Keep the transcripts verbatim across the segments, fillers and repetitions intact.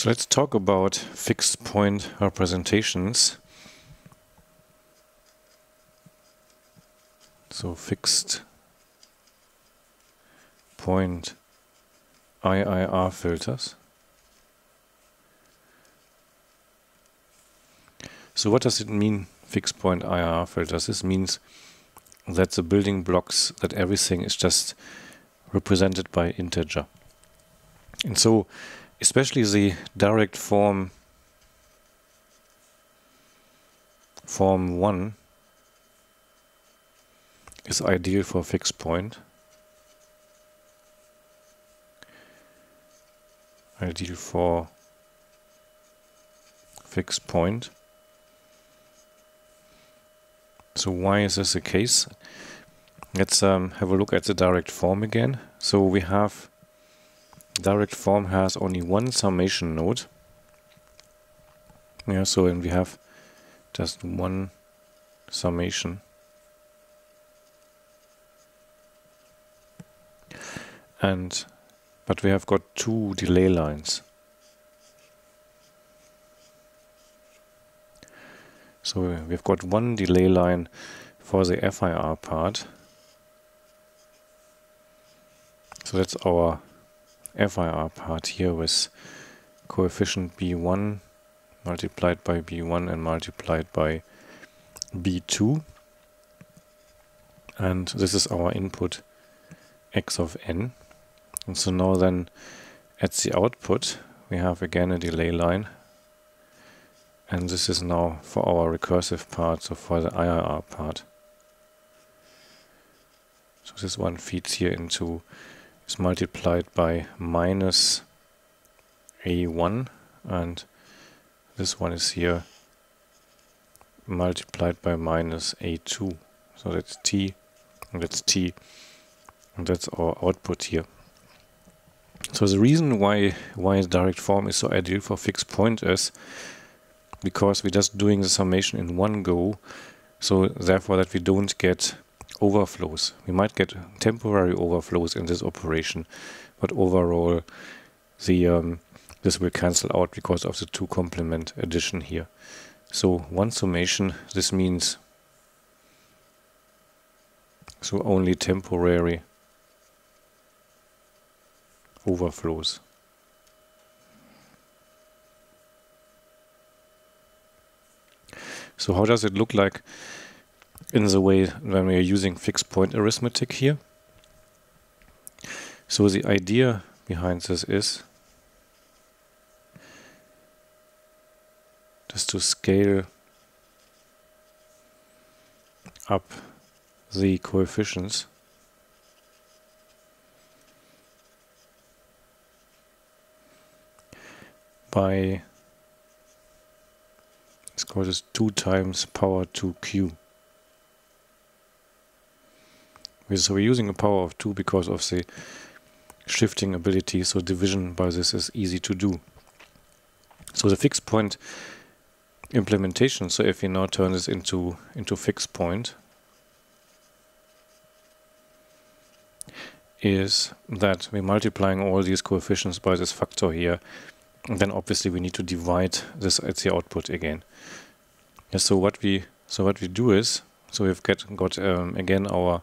So let's talk about fixed point representations. So fixed point I I R filters. So what does it mean, fixed point I I R filters? This means that the building blocks, that everything is just represented by integer. And so especially the direct form, form one is ideal for fixed point. Ideal for fixed point. So why is this the case? Let's um, have a look at the direct form again. So we have direct form has only one summation node. Yeah, so and we have just one summation. And but we have got two delay lines. So we've got one delay line for the F I R part. So that's our F I R part here with coefficient B one multiplied by B one and multiplied by B two. And this is our input x of n. And so now then at the output we have again a delay line. And this is now for our recursive part, so for the I I R part. So this one feeds here into, is multiplied by minus A one, and this one is here multiplied by minus A two. So that's T, and that's T, and that's our output here. So the reason why, why direct form is so ideal for fixed point is because we're just doing the summation in one go, so therefore that we don't get overflows. We might get temporary overflows in this operation, but overall the um, this will cancel out because of the two complement addition here. So one summation, this means so only temporary overflows. So how does it look like in the way when we are using fixed point arithmetic here? So the idea behind this is just to scale up the coefficients by, let's call this two times power two q. So we're using a power of two because of the shifting ability, so division by this is easy to do. So the fixed point implementation, so if we now turn this into, into fixed point, is that we're multiplying all these coefficients by this factor here. And then obviously we need to divide this at the output again. Yeah, so what we so what we do is, so we've get, got um, again our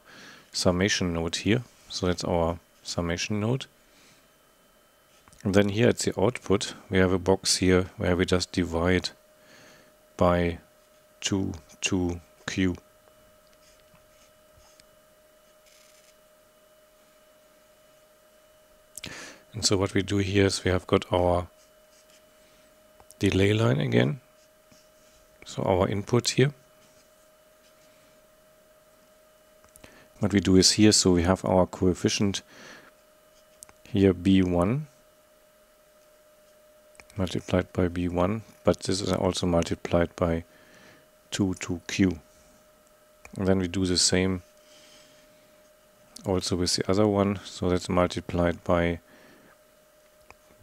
summation node here. So that's our summation node. And then here at the output we have a box here where we just divide by two, two, q. And so what we do here is we have got our delay line again, so our input here. What we do is here, so we have our coefficient here b one multiplied by b one, but this is also multiplied by two, two, q. And then we do the same also with the other one, so that's multiplied by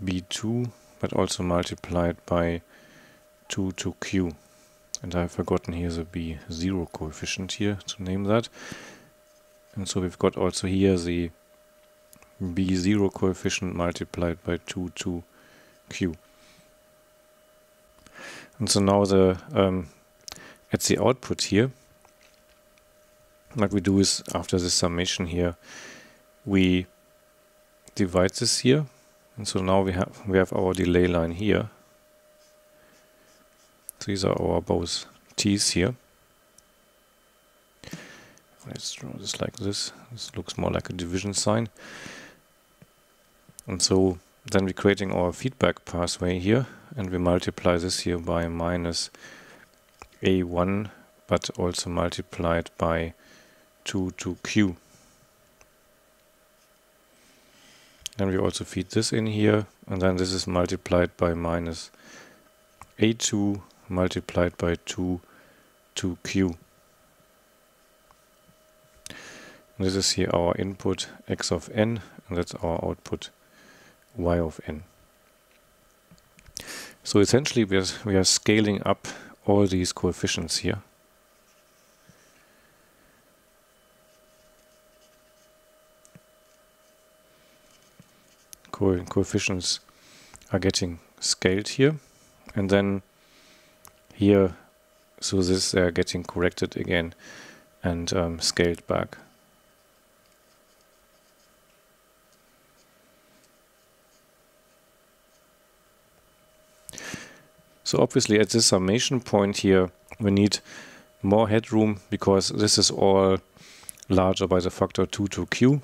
b two, but also multiplied by two to q. And I've forgotten here the b zero coefficient here to name that. And so we've got also here the b zero coefficient multiplied by two to q. And so now the um, at the output here, what we do is after the summation here, we divide this here, and so now we have we have our delay line here. These are our both t's here. Let's draw this like this. This looks more like a division sign. And so then we're creating our feedback pathway here, and we multiply this here by minus a one, but also multiplied by two to q. Then we also feed this in here, and then this is multiplied by minus a two multiplied by two to q. And this is here our input x of n, and that's our output y of n. So essentially we are, we are scaling up all these coefficients here. Co- coefficients are getting scaled here, and then here, so this they are getting corrected again and um, scaled back. So obviously at this summation point here, we need more headroom because this is all larger by the factor two to q.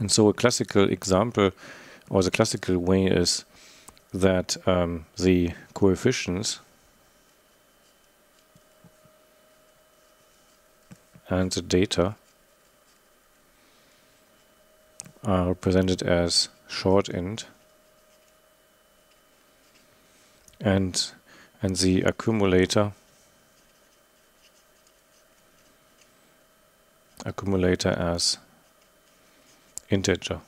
And so a classical example, or the classical way, is that um, the coefficients and the data are represented as shortend. And, and the accumulator accumulator as integer.